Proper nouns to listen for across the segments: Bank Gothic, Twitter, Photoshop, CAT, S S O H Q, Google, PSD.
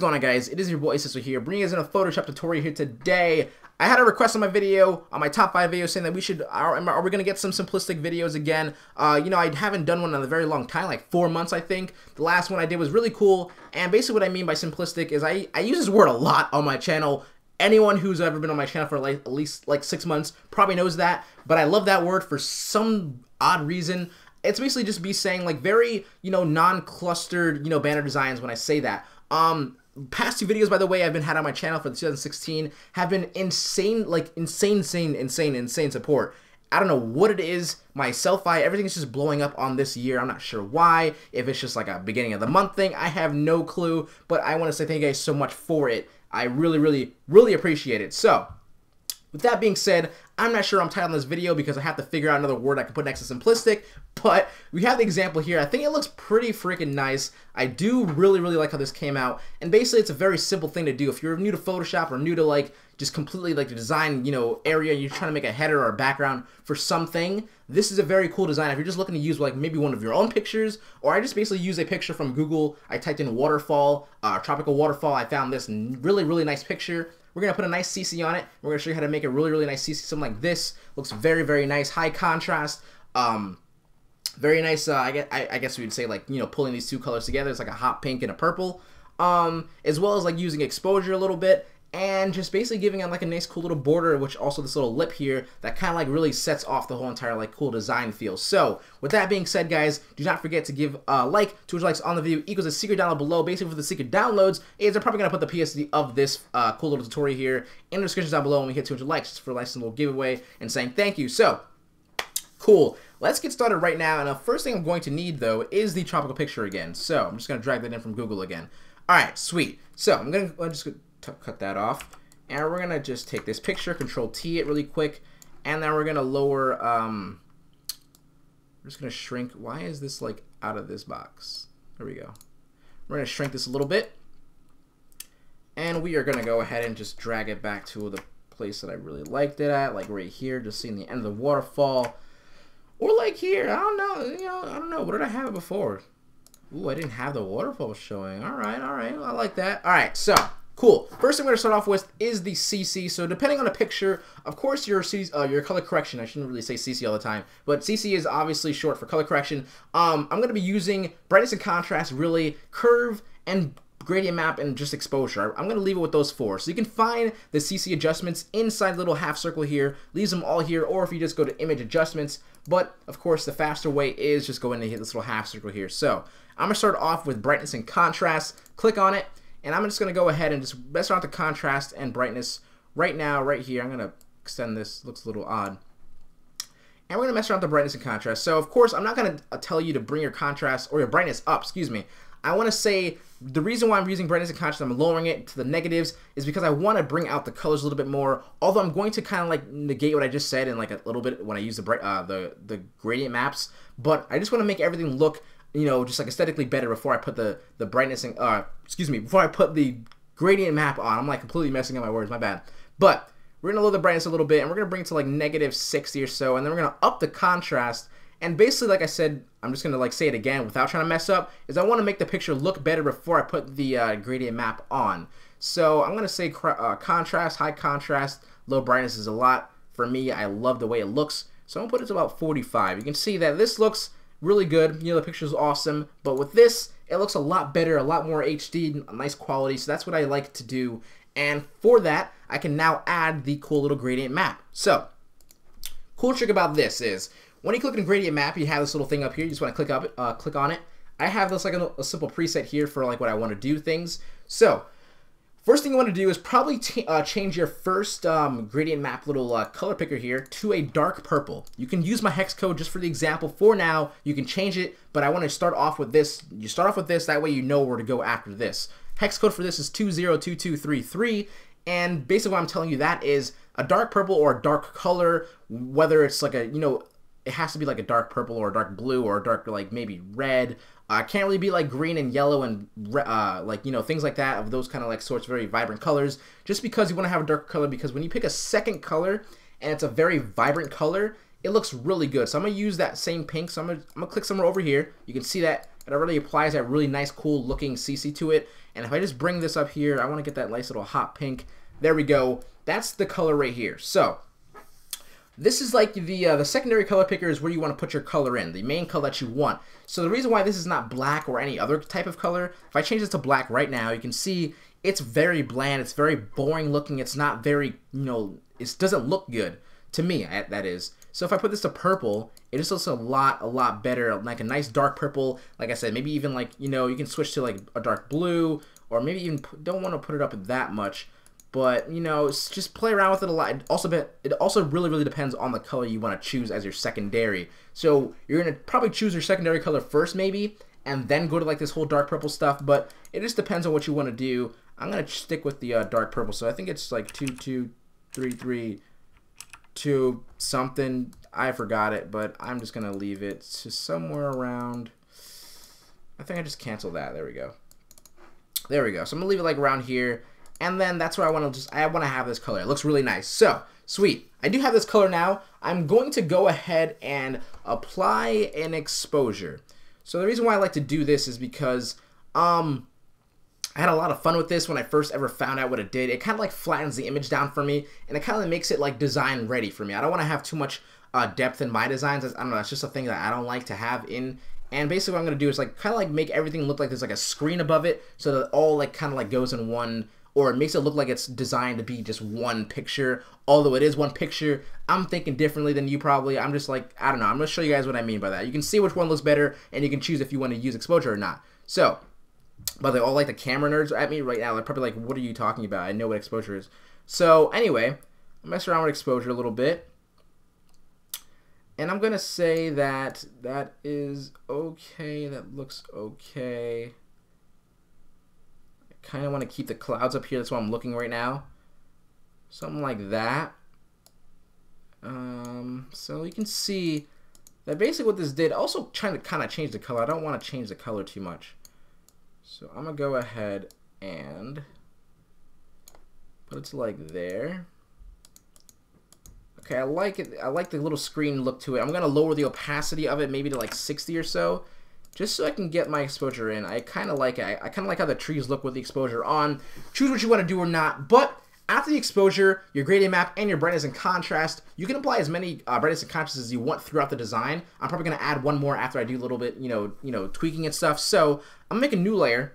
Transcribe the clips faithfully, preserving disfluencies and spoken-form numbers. going on, guys? It is your boy S S O H Q here, bringing us in a Photoshop tutorial here today. I had a request on my video, on my top five videos, saying that we should, are, are we going to get some simplistic videos again? Uh, you know, I haven't done one in a very long time, like four months, I think. The last one I did was really cool, and basically what I mean by simplistic is I, I use this word a lot on my channel. Anyone who's ever been on my channel for like, at least like six months probably knows that, but I love that word for some odd reason. It's basically just be saying like very, you know, non-clustered, you know, banner designs when I say that. Um, past two videos, by the way, I've been had on my channel for two thousand sixteen have been insane, like insane, insane, insane, insane support. I don't know what it is. My selfie, everything is just blowing up on this year. I'm not sure why. If it's just like a beginning of the month thing, I have no clue. But I want to say thank you guys so much for it. I really, really, really appreciate it. So, with that being said, I'm not sure I'm titling this video because I have to figure out another word I can put next to simplistic, but we have the example here. I think it looks pretty freaking nice. I do really, really like how this came out, and basically it's a very simple thing to do. If you're new to Photoshop or new to like just completely like the design, you know, area, and you're trying to make a header or a background for something, this is a very cool design. If you're just looking to use like maybe one of your own pictures, or I just basically use a picture from Google. I typed in waterfall, uh, tropical waterfall. I found this really, really nice picture. We're going to put a nice C C on it. We're going to show you how to make a really, really nice C C. Something like this. Looks very, very nice. High contrast. Um, very nice. Uh, I, guess, I, I guess we would say like, you know, pulling these two colors together. It's like a hot pink and a purple. Um, as well as like using exposure a little bit. And just basically giving it like a nice cool little border, which also this little lip here that kind of like really sets off the whole entire like cool design feel. So with that being said, guys, do not forget to give a like. Two likes on the video equals a secret download below. Basically for the secret downloads is they're probably going to put the P S D of this uh, cool little tutorial here in the description down below when we hit two hundred likes for a nice little giveaway and saying thank you. So cool. Let's get started right now. And the first thing I'm going to need though is the tropical picture again. So I'm just going to drag that in from Google again. All right, sweet. So I'm going to just cut that off, and we're gonna just take this picture, control T it really quick, and then we're gonna lower um, we're just gonna shrink. Why is this like out of this box? There we go. We're gonna shrink this a little bit, and we are gonna go ahead and just drag it back to the place that I really liked it at, like right here, just seeing the end of the waterfall, or like here, I don't know, you know, I don't know, what did I have before? Ooh, I didn't have the waterfall showing. Alright, alright, I like that. Alright, so cool. First thing we're going to start off with is the C C. So depending on a picture, of course your uh, your color correction, I shouldn't really say C C all the time, but C C is obviously short for color correction. Um, I'm going to be using brightness and contrast, really, curve and gradient map, and just exposure. I'm going to leave it with those four. So you can find the C C adjustments inside the little half circle here, leaves them all here, or if you just go to image adjustments, but of course the faster way is just go in and hit this little half circle here. So I'm going to start off with brightness and contrast, click on it. And I'm just going to go ahead and just mess around the contrast and brightness right now, right here. I'm going to extend this. Looks a little odd. And we're going to mess around the brightness and contrast. So, of course, I'm not going to tell you to bring your contrast or your brightness up. Excuse me. I want to say the reason why I'm using brightness and contrast, I'm lowering it to the negatives, is because I want to bring out the colors a little bit more. Although I'm going to kind of like negate what I just said in like a little bit when I use the, bright, uh, the, the gradient maps. But I just want to make everything look, you know, just like aesthetically better before I put the the brightness and uh excuse me before I put the gradient map on. I'm like completely messing up my words, my bad. But we're gonna lower the brightness a little bit, and we're gonna bring it to like negative sixty or so, and then we're gonna up the contrast. And basically, like I said, I'm just gonna like say it again without trying to mess up, is I want to make the picture look better before I put the uh, gradient map on. So I'm gonna say uh, contrast, high contrast, low brightness is a lot for me. I love the way it looks, so I'm gonna put it to about forty-five. You can see that this looks really good. You know, the picture's awesome, but with this, it looks a lot better, a lot more H D, nice quality, so that's what I like to do. And for that, I can now add the cool little gradient map. So, cool trick about this is, when you click on gradient map, you have this little thing up here, you just want to click up, uh, click on it. I have this like a, a simple preset here for like what I want to do things. So, first thing you want to do is probably t uh, change your first um, gradient map little uh, color picker here to a dark purple. You can use my hex code just for the example for now. You can change it, but I want to start off with this. You start off with this, that way you know where to go after this. Hex code for this is two zero two two three three, and basically what I'm telling you that is a dark purple or a dark color, whether it's like a, you know, it has to be like a dark purple or a dark blue or a dark like maybe red. Uh, can't really be like green and yellow and uh, like, you know, things like that, of those kind of like sorts, very vibrant colors, just because you want to have a dark color, because when you pick a second color and it's a very vibrant color, it looks really good. So I'm going to use that same pink. So I'm going to click somewhere over here. You can see that it already applies that really nice, cool looking C C to it. And if I just bring this up here, I want to get that nice little hot pink. There we go. That's the color right here. So this is like the uh, the secondary color picker is where you want to put your color in, the main color that you want. So the reason why this is not black or any other type of color, if I change this to black right now, you can see it's very bland. It's very boring looking. It's not very, you know, it doesn't look good to me, that is. So if I put this to purple, it just looks a lot, a lot better, like a nice dark purple. Like I said, maybe even like, you know, you can switch to like a dark blue, or maybe even don't want to put it up that much. But, you know, just play around with it a lot. It also, be, it also really, really depends on the color you want to choose as your secondary. So you're going to probably choose your secondary color first, maybe, and then go to like this whole dark purple stuff. But it just depends on what you want to do. I'm going to stick with the uh, dark purple. So I think it's like two two three three two something. I forgot it, but I'm just going to leave it to somewhere around. I think I just canceled that. There we go. There we go. So I'm going to leave it like around here. And then that's where I want to just, I want to have this color. It looks really nice. So, sweet. I do have this color now. I'm going to go ahead and apply an exposure. So the reason why I like to do this is because um, I had a lot of fun with this when I first ever found out what it did. It kind of like flattens the image down for me, and it kind of makes it like design ready for me. I don't want to have too much uh, depth in my designs. I don't know, that's just a thing that I don't like to have in. And basically what I'm going to do is like kind of like make everything look like there's like a screen above it, so that it all like kind of like goes in one, or it makes it look like it's designed to be just one picture, although it is one picture. I'm thinking differently than you probably. I'm just like, I don't know. I'm going to show you guys what I mean by that. You can see which one looks better, and you can choose if you want to use exposure or not. So, by the way, all like the camera nerds at me right now, they're probably like, what are you talking about? I know what exposure is. So, anyway, I mess around with exposure a little bit. And I'm going to say that that is okay. That looks okay. Kind of want to keep the clouds up here. That's why I'm looking right now. Something like that. Um, so you can see that basically what this did. Also trying to kind of change the color. I don't want to change the color too much. So I'm going to go ahead and put it to like there. Okay, I like it. I like the little screen look to it. I'm going to lower the opacity of it maybe to like sixty or so, just so I can get my exposure in. I kind of like it. I, I kind of like how the trees look with the exposure on. Choose what you want to do or not, but after the exposure, your gradient map and your brightness and contrast, you can apply as many uh, brightness and contrast as you want throughout the design. I'm probably going to add one more after I do a little bit, you know, you know, tweaking and stuff. So I'm going to make a new layer.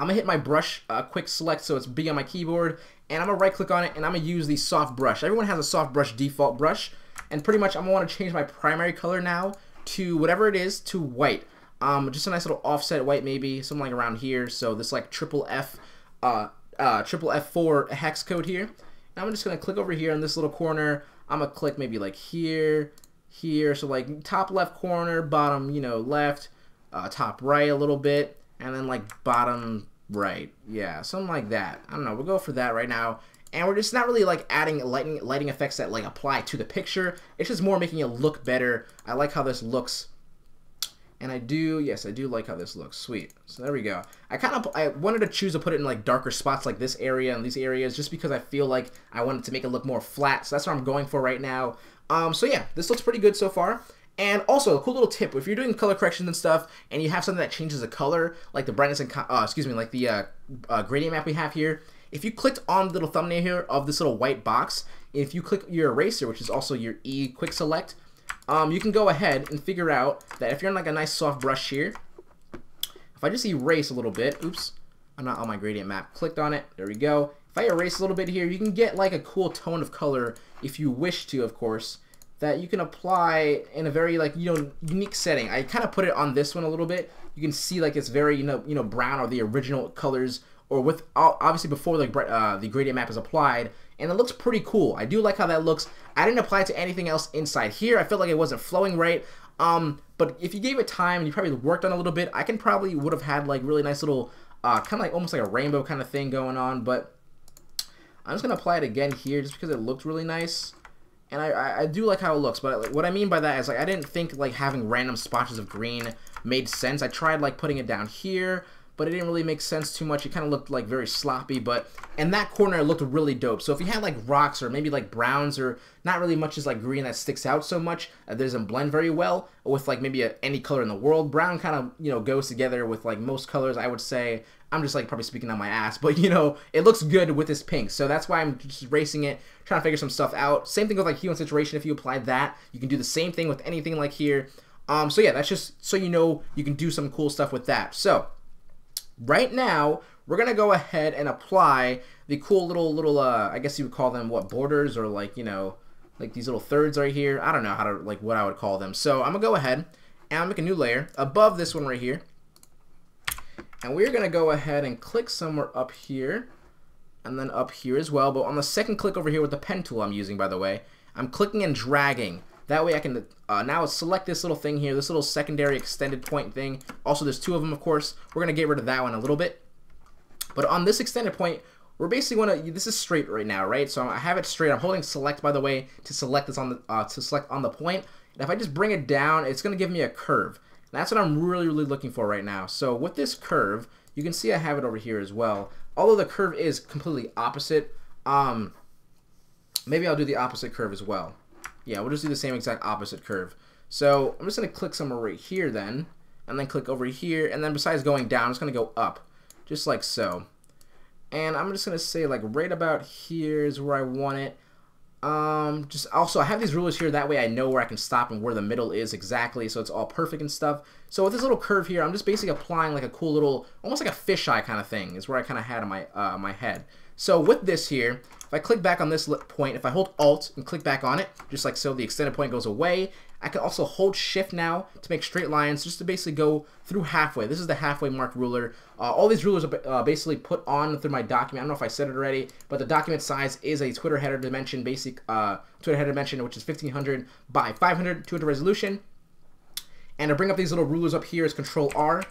I'm going to hit my brush uh, quick select so it's big on my keyboard, and I'm going to right click on it, and I'm going to use the soft brush. Everyone has a soft brush default brush, and pretty much I'm going to want to change my primary color now to whatever it is, to white. Um, just a nice little offset white, maybe something like around here. So this like triple F, uh, uh, triple F four hex code here. And I'm just gonna click over here in this little corner. I'm gonna click maybe like here, here. So like top left corner, bottom, you know, left, uh, top right a little bit, and then like bottom right. Yeah, something like that. I don't know. We'll go for that right now. And we're just not really like adding lighting lighting effects that like apply to the picture. It's just more making it look better. I like how this looks, and I do, yes, I do like how this looks. Sweet. So there we go. I kind of I wanted to choose to put it in like darker spots, like this area and these areas, just because I feel like I wanted to make it look more flat. So that's what I'm going for right now. Um, so yeah, this looks pretty good so far. And also, a cool little tip: if you're doing color corrections and stuff, and you have something that changes the color, like the brightness and uh, excuse me, like the uh, uh, gradient map we have here. If you clicked on the little thumbnail here of this little white box, if you click your eraser, which is also your E quick select, um, you can go ahead and figure out that if you're on like a nice soft brush here, if I just erase a little bit, oops, I'm not on my gradient map, clicked on it, there we go. If I erase a little bit here, you can get like a cool tone of color, if you wish to, of course, that you can apply in a very like, you know, unique setting. I kind of put it on this one a little bit. You can see like it's very, you know, you know, brown, or the original colors, or with obviously before the uh, the gradient map is applied, and it looks pretty cool. I do like how that looks. I didn't apply it to anything else inside here. I felt like it wasn't flowing right. Um, but if you gave it time and you probably worked on it a little bit, I can probably would have had like really nice little uh, kind of like almost like a rainbow kind of thing going on. But I'm just gonna apply it again here just because it looked really nice, and I, I, I do like how it looks. But what I mean by that is like I didn't think like having random splotches of green made sense. I tried like putting it down here, but it didn't really make sense too much. It kind of looked like very sloppy, but in that corner it looked really dope. So if you had like rocks or maybe like browns or not really much is like green that sticks out so much, that doesn't blend very well with like maybe a, any color in the world. Brown kind of, you know, goes together with like most colors, I would say. I'm just like probably speaking on my ass, but you know, it looks good with this pink. So that's why I'm just erasing it, trying to figure some stuff out. Same thing with like hue and saturation. If you apply that, you can do the same thing with anything like here. Um, so yeah, that's just so you know you can do some cool stuff with that. So right now, we're gonna go ahead and apply the cool little, little, uh, I guess you would call them what, borders, or like, you know, like these little thirds right here. I don't know how to, like what I would call them. So I'm gonna go ahead and I'll make a new layer above this one right here. And we're gonna go ahead and click somewhere up here and then up here as well. But on the second click over here with the pen tool I'm using, by the way, I'm clicking and dragging. That way I can uh, now select this little thing here, this little secondary extended point thing. Also, there's two of them, of course. We're gonna get rid of that one a little bit. But on this extended point, we're basically gonna, this is straight right now, right? So I have it straight. I'm holding select, by the way, to select this on the uh, to select on the point. And if I just bring it down, it's gonna give me a curve. And that's what I'm really, really looking for right now. So with this curve, you can see I have it over here as well. Although the curve is completely opposite, um, maybe I'll do the opposite curve as well. Yeah, we'll just do the same exact opposite curve. So I'm just gonna click somewhere right here then, and then click over here, and then besides going down, it's gonna go up, just like so. And I'm just gonna say like right about here is where I want it. Um, just also I have these rulers here, that way I know where I can stop and where the middle is exactly, so it's all perfect and stuff. So with this little curve here, I'm just basically applying like a cool little, almost like a fisheye kind of thing, is where I kind of had in my, uh, my head. So with this here, if I click back on this point, if I hold Alt and click back on it, just like so, the extended point goes away. I can also hold Shift now to make straight lines, just to basically go through halfway. This is the halfway mark ruler. Uh, all these rulers are uh, basically put on through my document. I don't know if I said it already, but the document size is a Twitter header dimension, basic uh, Twitter header dimension, which is fifteen hundred by five hundred, two hundred resolution. And to bring up these little rulers up here is Control R.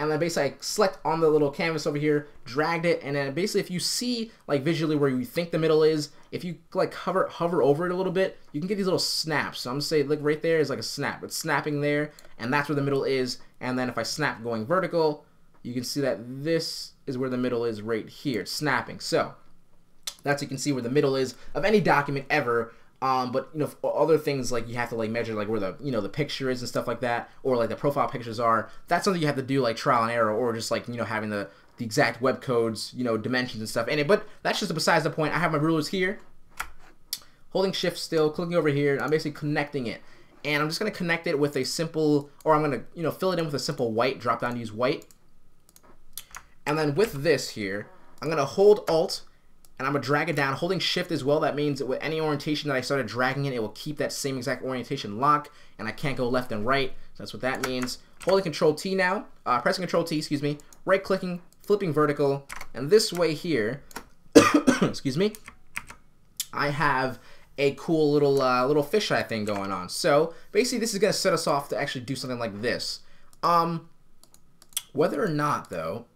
And then basically I select on the little canvas over here, dragged it, and then basically if you see like visually where you think the middle is, if you like hover hover over it a little bit, you can get these little snaps. So I'm gonna say like right there is like a snap. It's snapping there, and that's where the middle is. And then if I snap going vertical, you can see that this is where the middle is right here, snapping. So that's, you can see where the middle is of any document ever. Um, but you know, other things like you have to like measure like where the, you know, the picture is and stuff like that, or like the profile pictures are. That's something you have to do like trial and error, or just like, you know, having the the exact web codes, you know, dimensions and stuff in it. But that's just besides the point. I have my rulers here, holding Shift still, clicking over here, and I'm basically connecting it. And I'm just gonna connect it with a simple, or I'm gonna, you know, fill it in with a simple white, drop down to use white. And then with this here, I'm gonna hold Alt. And I'm gonna drag it down, holding Shift as well. That means that with any orientation that I started dragging in, it will keep that same exact orientation lock, and I can't go left and right. So that's what that means. Holding Control T now, uh, pressing Control T, excuse me, right clicking, flipping vertical, and this way here, excuse me, I have a cool little uh, little fisheye thing going on. So basically, this is gonna set us off to actually do something like this. Um, whether or not though.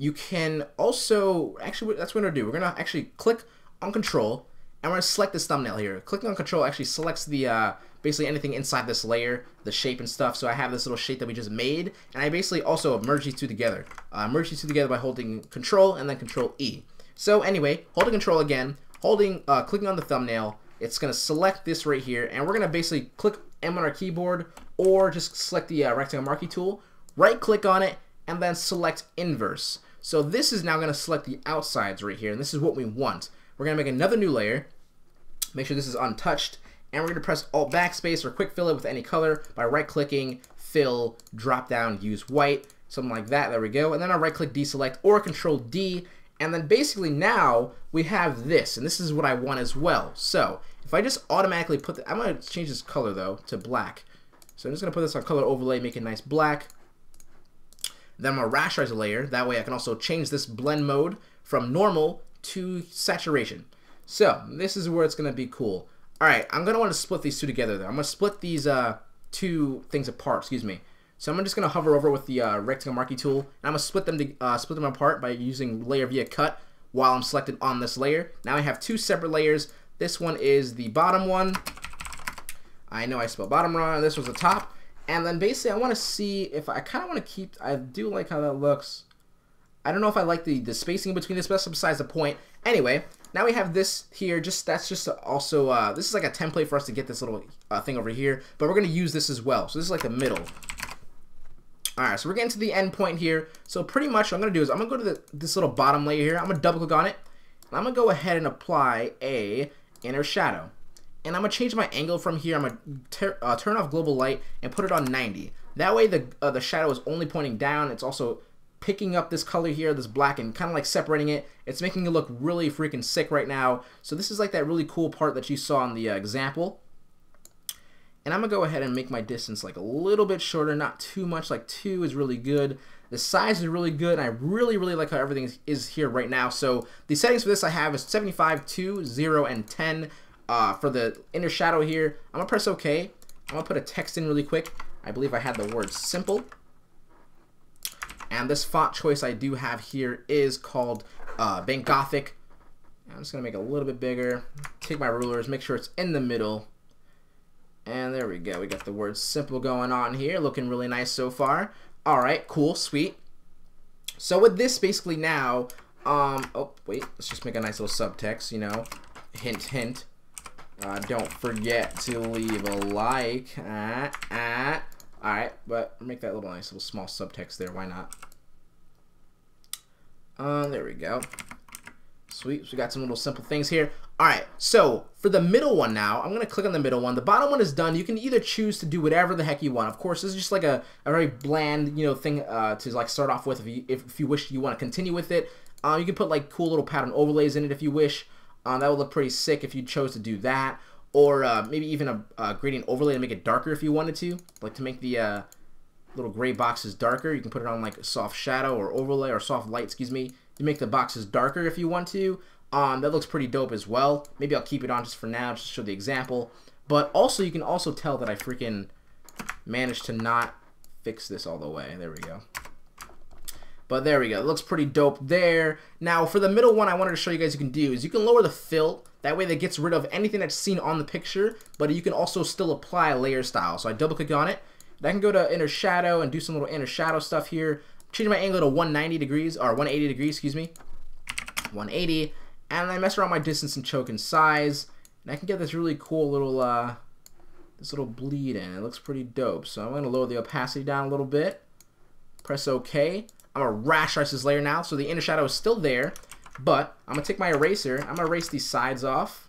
You can also, actually, that's what we're gonna do. We're gonna actually click on Control, and we're gonna select this thumbnail here. Clicking on Control actually selects the, uh, basically anything inside this layer, the shape and stuff. So I have this little shape that we just made, and I basically also merge these two together. Uh, merge these two together by holding Control and then Control E. So anyway, holding Control again, holding, uh, clicking on the thumbnail, it's gonna select this right here, and we're gonna basically click M on our keyboard, or just select the uh, rectangle marquee tool, right click on it, and then select Inverse. So this is now going to select the outsides right here, and this is what we want. We're going to make another new layer, make sure this is untouched, and we're going to press Alt Backspace or quick fill it with any color by right-clicking, fill, drop down, use white, something like that, there we go. And then I'll right-click deselect or Control D, and then basically now we have this, and this is what I want as well. So if I just automatically put, the, I'm going to change this color though to black. So I'm just going to put this on color overlay, make it nice black. Then I'm gonna rasterize a layer. That way I can also change this blend mode from normal to saturation. So this is where it's gonna be cool. All right, I'm gonna wanna split these two together though. I'm gonna split these uh, two things apart, excuse me. So I'm just gonna hover over with the uh, rectangle marquee tool, and I'm gonna split them, to, uh, split them apart by using layer via cut while I'm selected on this layer. Now I have two separate layers. This one is the bottom one. I know I spelled bottom wrong. This was the top. And then basically I want to see if I kind of want to keep, I do like how that looks. I don't know if I like the, the spacing between this, but besides the point. Anyway, now we have this here, just that's just also, uh, this is like a template for us to get this little uh, thing over here, but we're going to use this as well. So this is like the middle. All right, so we're getting to the end point here. So pretty much what I'm going to do is I'm going to go to the, this little bottom layer here. I'm going to double click on it, and I'm going to go ahead and apply a inner shadow. And I'm going to change my angle from here. I'm going to uh, turn off global light and put it on ninety. That way the, uh, the shadow is only pointing down. It's also picking up this color here, this black, and kind of like separating it. It's making it look really freaking sick right now. So this is like that really cool part that you saw in the uh, example. And I'm going to go ahead and make my distance like a little bit shorter, not too much, like two is really good. The size is really good, and I really, really like how everything is here right now. So the settings for this I have is seventy-five, two, zero, and ten. Uh, for the inner shadow here, I'm gonna press OK. I'm gonna put a text in really quick. I believe I had the word simple. And this font choice I do have here is called uh, Bank Gothic. I'm just gonna make it a little bit bigger. Take my rulers, make sure it's in the middle. And there we go. We got the word simple going on here, looking really nice so far. All right, cool, sweet. So with this, basically now, um, oh wait, let's just make a nice little subtext. You know, hint, hint. Uh, don't forget to leave a like. Uh, uh. All right, but make that little nice little small subtext there. Why not? Uh, there we go. Sweet. So we got some little simple things here. All right. So for the middle one now, I'm gonna click on the middle one. The bottom one is done. You can either choose to do whatever the heck you want. Of course, this is just like a, a very bland, you know, thing uh, to like start off with. If you if, if you wish you want to continue with it, uh, you can put like cool little pattern overlays in it if you wish. Um, that would look pretty sick if you chose to do that, or uh, maybe even a, a gradient overlay to make it darker if you wanted to. Like to make the uh, little gray boxes darker, you can put it on like a soft shadow or overlay or soft light, excuse me. You make the boxes darker if you want to. Um, that looks pretty dope as well. Maybe I'll keep it on just for now, just to show the example. But also, you can also tell that I freaking managed to not fix this all the way. There we go. But there we go, it looks pretty dope there. Now for the middle one I wanted to show you guys you can do is you can lower the fill, that way that gets rid of anything that's seen on the picture, but you can also still apply a layer style. So I double click on it, and I can go to inner shadow and do some little inner shadow stuff here. Changing my angle to one ninety degrees, or one eighty degrees, excuse me, one eighty, and I mess around my distance and choke and size, and I can get this really cool little, uh, this little bleed in, it looks pretty dope. So I'm gonna lower the opacity down a little bit, press OK. I'm going to rasterize this layer now, so the inner shadow is still there, but I'm going to take my eraser, I'm going to erase these sides off,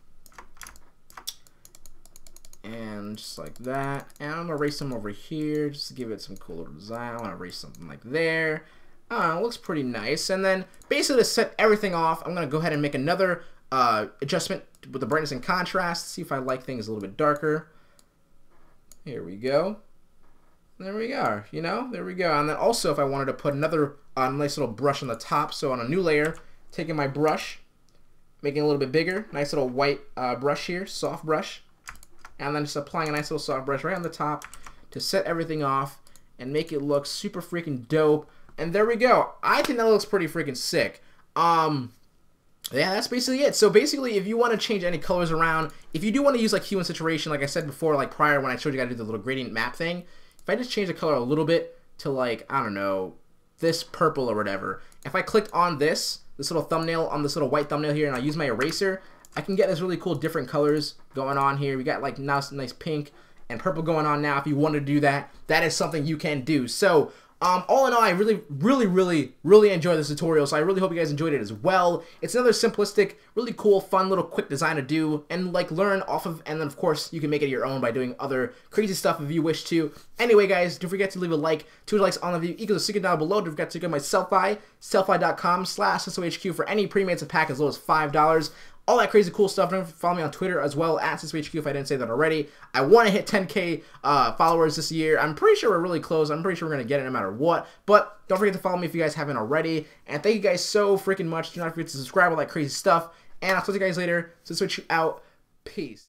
and just like that, and I'm going to erase them over here, just to give it some cool little design. I want to erase something like there. Oh, it looks pretty nice, and then basically to set everything off, I'm going to go ahead and make another uh, adjustment with the brightness and contrast, see if I like things a little bit darker. Here we go. There we are, you know, there we go. And then also if I wanted to put another uh, nice little brush on the top, so on a new layer, taking my brush, making it a little bit bigger, nice little white uh, brush here, soft brush, and then just applying a nice little soft brush right on the top to set everything off and make it look super freaking dope. And there we go. I think that looks pretty freaking sick. Um, yeah, that's basically it. So basically if you want to change any colors around, if you do want to use like hue and saturation, like I said before, like prior when I showed you how to do the little gradient map thing, if I just change the color a little bit to like, I don't know, this purple or whatever, if I clicked on this, this little thumbnail, on this little white thumbnail here, and I use my eraser, I can get this really cool different colors going on here. We got like nice, nice pink and purple going on now. If you want to do that, that is something you can do. So um, all in all, I really, really, really, really enjoyed this tutorial. So I really hope you guys enjoyed it as well. It's another simplistic, really cool, fun little quick design to do and like learn off of. And then of course you can make it your own by doing other crazy stuff if you wish to. Anyway, guys, don't forget to leave a like. Two likes on the video equals a secret down below. Don't forget to get my selfie, selfie dot com slash S S O H Q for any pre-made pack as low as five dollars. All that crazy cool stuff. Don't forget to follow me on Twitter as well, at S S O H Q if I didn't say that already. I want to hit ten K uh, followers this year. I'm pretty sure we're really close. I'm pretty sure we're going to get it no matter what. But don't forget to follow me if you guys haven't already. And thank you guys so freaking much. Do not forget to subscribe, all that crazy stuff. And I'll talk to you guys later. So switch you out. Peace.